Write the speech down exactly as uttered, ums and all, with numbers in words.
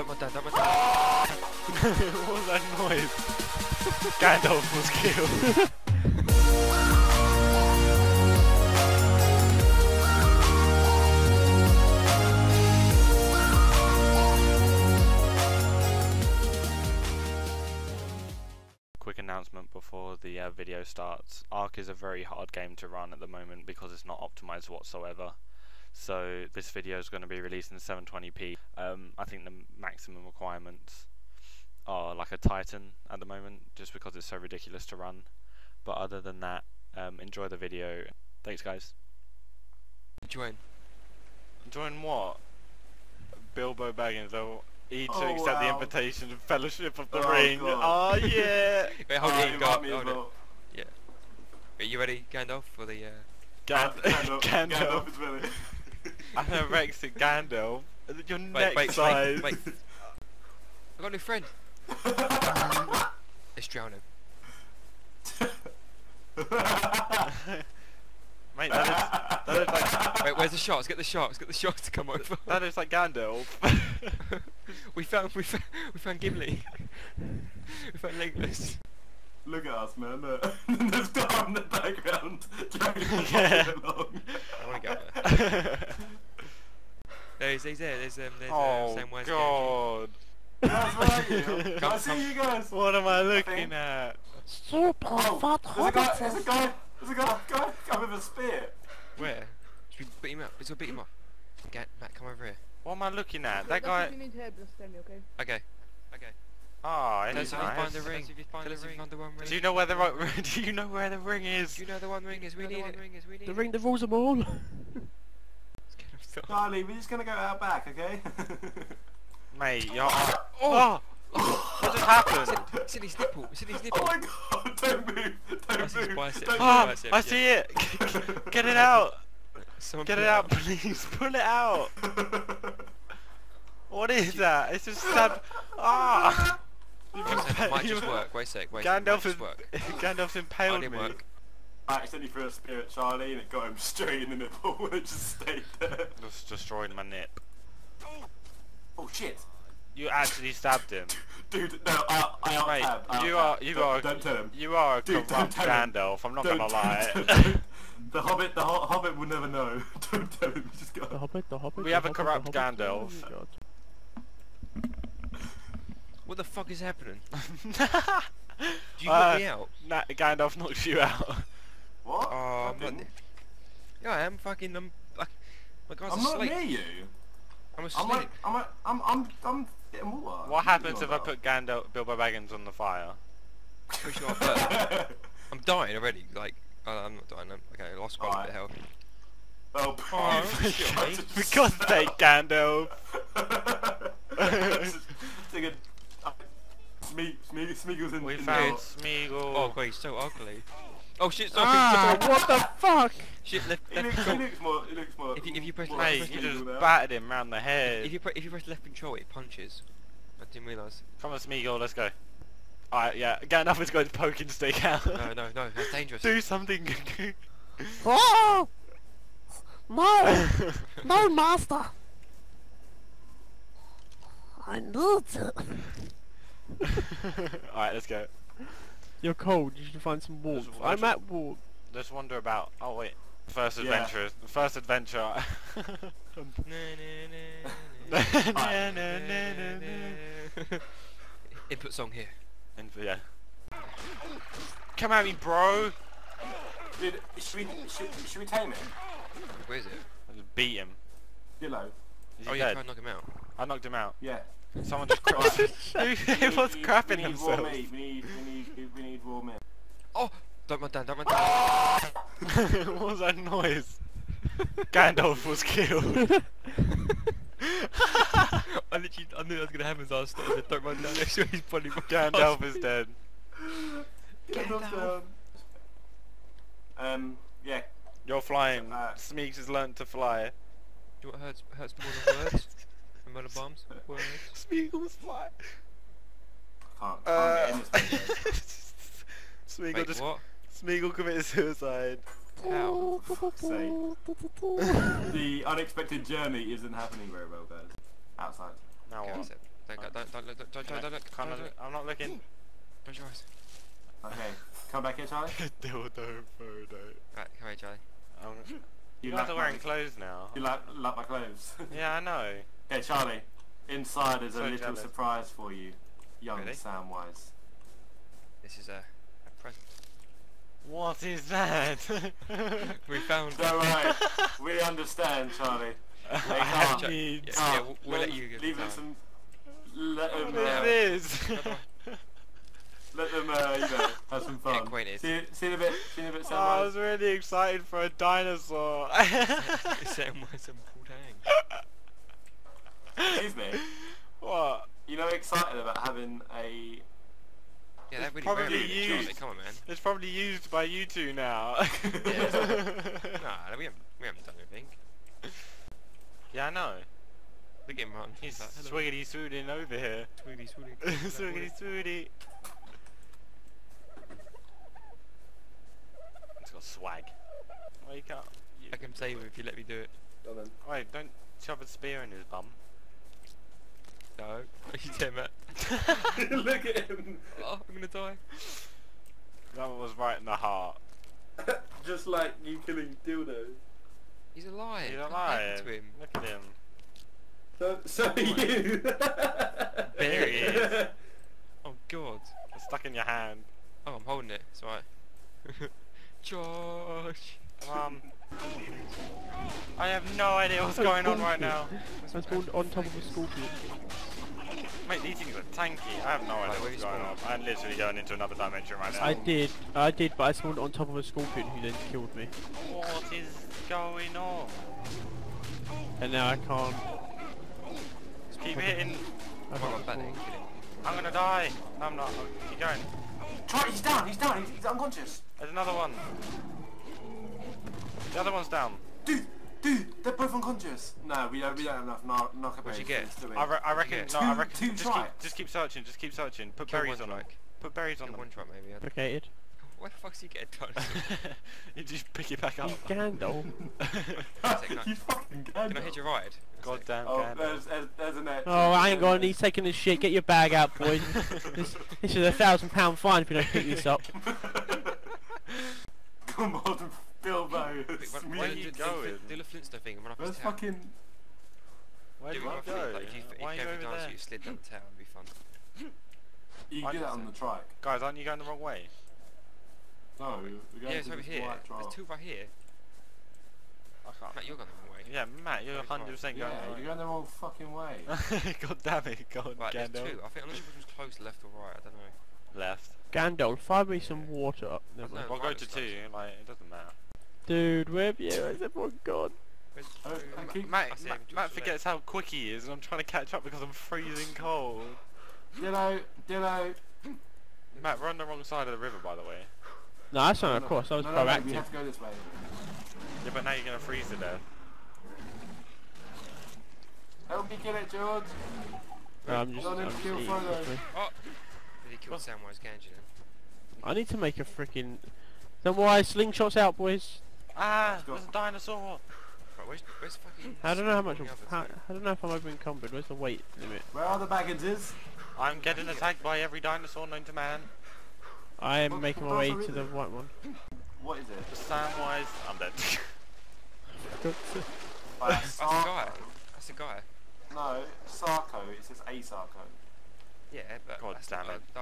that went down, that went down. What was that noise? Gandalf was killed. Announcement before the uh, video starts. ARK is a very hard game to run at the moment because it's not optimized whatsoever, so this video is going to be released in seven twenty p. um, I think the maximum requirements are like a Titan at the moment just because it's so ridiculous to run, but other than that, um, enjoy the video. Thanks guys. Join. Join what? Bilbo Baggins though. E to oh, accept wow. the invitation of Fellowship of the oh, Ring. God. Oh yeah! Wait, hold on, you got me hold well. it. Yeah. Are you ready, Gandalf, for the uh... Gand Gandalf. Gandalf. Gandalf is ready. I have Rex and Gandalf. Your wait, next wait, size. Wait, wait. I got a new friend. Let's drown him. Mate, that is, that is like... Wait, where's the shot? Let's get the shot. Let's get the shot to come over. That is like Gandalf. We found, we found, we found Gimli. We found Legolas. Look at us, man. Look. There's dark in the background. Yeah. Along. I want to go up there. There's, he's there. There's, um, there's, oh, uh, Samwise. Oh God. That's right, you. Come, I see come. you guys. What am I looking at? Super oh, fat hobbits. There's a guy. There's a guy. Guy, guy with a spear. Where? Should we beat him up? Should we beat him up? Get Matt, come over here. What am I looking at? That guy. You need to help us, Sammy, okay? Okay. Okay. Ah, oh, nice. Find the ring. Find the ring. Find the one ring. Do you know where the right ring? Do you know where the ring is? Do you know the one ring is? We need it. The ring that rules them all. Charlie, we're just gonna go out back, okay? Mate, you're. Oh! What just happened? It's in his nipple. It's in his nipple. Oh my God! Don't move! Don't move! Ah! I see it. Get it out. Someone Get it out, out, please! Pull it out! What is that? It's just stab... Ah! Wait a second, it might just work. Wait a sec, wait a second, Gandalf's impaled me. Work. I accidentally threw a spear at Charlie and it got him straight in the nipple and it just stayed there. Just destroyed my nip. Oh, oh shit! You actually stabbed him. Dude, no, I, I out-tabbed. Mate, you are, you are, don't tell him. You are a corrupt Gandalf, I'm not gonna lie. The Hobbit, the ho Hobbit will never know. Don't tell him, just go. The Hobbit, the Hobbit, we have a corrupt Gandalf. What the fuck is happening? Do you uh, knock me out? Nah, Gandalf knocks you out. What? Oh, I I'm not... Yeah, I am fucking... I'm, I, my guys I'm not asleep. near you. I'm asleep. I'm, like, I'm, like, I'm, I'm, I'm getting water. What happens if I put Gandalf, Bilbo Baggins on the fire? Pretty sure I burn. I'm dying already, like... Oh, I'm not dying, I'm, okay, I lost quite right. a bit of health. Oh, oh for God's sake, Gandalf! Smeagol's in the found Smeagol. Oh god, he's so ugly. Oh shit, sorry, ah, sorry. What the fuck? Shit, left, left, left control. He looks more, he looks more... If you, if you press left, left, you just battered him round the head. If you, pre if you press left control, it punches. I didn't realise. Come on Smeagol, let's go. Alright, yeah, Gandalf is going to poke and stick out. No, no, no, that's dangerous. Do something. Oh! No! No, master! I need it. Alright, let's go. You're cold, you should find some warmth. I'm at warmth. Let's wander about. Oh, wait. First adventure. Yeah. First adventure. Input song here. Yeah. Come at me, bro! Dude, should we, should, should we tame him? Where is it? I just beat him. Yellow. Oh yeah, I knocked him out. I knocked him out. Yeah. Someone just crossed. He was crapping himself. We need, we need, we need, we need raw meat. Oh! Don't run down, don't run down. What was that noise? Gandalf was killed. I literally, I knew that was gonna happen, so I started don't run down next to his body. Gandalf is dead. Gandalf's down. Um, yeah. You're flying. Uh, Smeagol has learned to fly. Do you know what hurts, hurts more than words? And murder bombs? Words? Smeagol's fly. I can't, can't uh, get in this Smeagol Wait, just, what? Smeagol committed suicide. Ow. The unexpected journey isn't happening very well, guys. Outside. Now okay, what? Don't go, don't, don't look, don't, don't, don't, don't look. Can't don't look. I'm not looking. Close your eyes. Okay, come back here, Charlie. Dildo photo. Right, come here, Charlie. Um, you guys are wearing my, clothes now. You like, like my clothes? Yeah, I know. Okay, Charlie, inside is so a little jealous. surprise for you, young really? Samwise. This is a, a present. What is that? We found it. Alright, we understand, Charlie. Wake up. Yeah, yeah, we'll, we'll let, let you give leave them some. Let them. What is this? Let them, uh, you know, have some fun. See, see a bit, see a bit. Samwise. Oh, I was really excited for a dinosaur. Samwise and Paul Tang. Excuse me. What? You know, excited about having a. Yeah, that really probably used. Come on, man. It's probably used by you two now. Yeah. Nah, we haven't, we haven't done anything. Yeah, I know. Look at him run. He's like, swiggity swooting over here. Swiggy swooty. Swiggity swooty. It's got swag. Wake up. I can save him if you let me do it. Go then. Wait, don't shove a spear in his bum. No. You damn it. Look at him. Oh, I'm gonna die. That one was right in the heart. Just like you killing Dildo. He's alive. He's alive. To him. Look at him. So, so are you. There he is. Oh God. It's stuck in your hand. Oh, I'm holding it. It's alright. Josh. Um. I have no idea what's going on right now. I was spawned on top of a scorpion. Mate, these things are tanky. I have no idea like, what's going on. I'm literally going into another dimension right now. I did. I did, but I spawned on top of a scorpion who then killed me. What is going on? And now I can't. Just keep hitting. I'm, I'm, batting. I'm gonna die. No, I'm not. Keep going. Try. He's down. He's down. He's, he's unconscious. There's another one. The other one's down. Dude, dude, they're both unconscious. No, we don't. We don't have enough knock knockabouts. What'd you get? I, re I reckon. Get? No, two, I reckon. Two just, keep, just keep searching. Just keep searching. Put Kill berries on them. Put berries on Kill them. One try maybe. Located. Where the fuck's he getting done? You just pick it back up. You Gandalf. You fucking Gandalf. Can I hit your ride? God damn oh, Gandalf. There's, there's, there's an edge. Oh, I ain't going. He's taking this shit. Get your bag out, boys. this, this is a thousand pound fine if you don't pick this up. Come on, Bilbo. Where are you going? Do the Flintstone thing and run up his town. fucking... Where do you go? Think, like, if you, if Why you, you over there? You slid down the town, it'd be fun. You can do that on the trike. Guys, aren't you going the wrong way? No, we're going yeah, it's over here. There's two right here. I can't. Matt, you're going the wrong way. Yeah, Matt, you're one hundred percent going yeah, the wrong way. You're going the wrong fucking way. God damn it, God. Right, Gandalf. There's two. I think I'm not sure if it was close left or right, I don't know. Left. Gandalf, find me yeah. some water up. I'll no, we'll right go to two, like, it doesn't matter. Dude, where are you? Where's everyone gone? Oh, I keep Matt, Matt, Matt forgets how quick he is and I'm trying to catch up because I'm freezing cold. Ditto, ditto. Matt, we're on the wrong side of the river, by the way. No, that's not of course, I was no, proactive. No, no, we have to go this way. Yeah, but now you're going to freeze to death. Help me kill it, George! No, I'm just, I'm just kill eating Oh! Did he kill Samwise Ganji then? I need to make a freaking... Samwise, slingshots out, boys! Ah! There's a dinosaur! Right, where's, where's fucking... I don't know how much... How, I don't know if I'm over encumbered, where's the weight limit? Where are the Bagginses? I'm getting attacked by every dinosaur known to man. I am what, making my way to the white one. What is it? Samwise... I'm dead. That's a guy. That's a guy. No, Sarco. It says a Sarco. Yeah, but... God damn it.